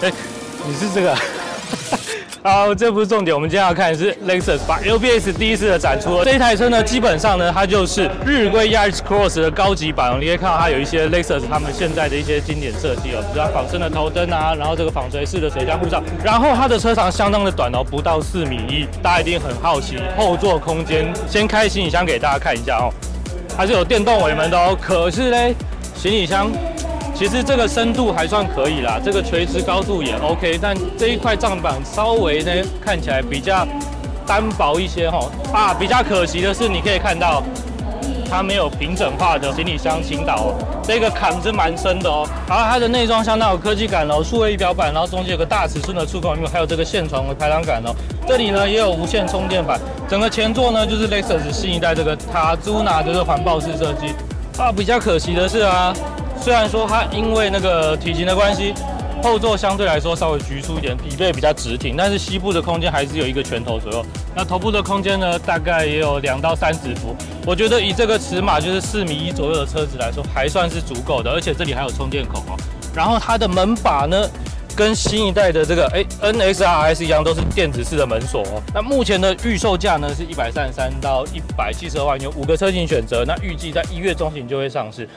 哎，你是这个？好，这不是重点，我们今天要看的是 Lexus 把 LBX 第一次的展出了。这一台车呢，基本上呢，它就是日规 Yaris Cross 的高级版。你可以看到它有一些 Lexus 他们现在的一些经典设计哦，比如它仿生的头灯啊，然后这个纺锤式的水箱护罩，然后它的车长相当的短哦，不到4.1米。大家一定很好奇后座空间，先开行李箱给大家看一下哦，它是有电动尾门的哦。可是嘞，行李箱。 其实这个深度还算可以啦，这个垂直高度也 OK， 但这一块帐板稍微呢看起来比较单薄一些哈。啊，比较可惜的是，你可以看到它没有平整化的行李箱倾倒哦，这个坎是蛮深的哦。然后它的内装相当有科技感哦，数位仪表板，然后中间有个大尺寸的触控屏幕，还有这个线床的排挡杆哦。这里呢也有无线充电板，整个前座呢就是 Lexus 新一代这个塔朱纳这个环抱式设计。啊，比较可惜的是啊。 虽然说它因为那个体型的关系，后座相对来说稍微局促一点，椅背比较直挺，但是膝部的空间还是有一个拳头左右。那头部的空间呢，大概也有2到3指幅。我觉得以这个尺码就是4.1米左右的车子来说，还算是足够的。而且这里还有充电口哦。然后它的门把呢，跟新一代的这个NXRS 一样，都是电子式的门锁哦。那目前的预售价呢是133到172万元，5个车型选择。那预计在1月中旬就会上市。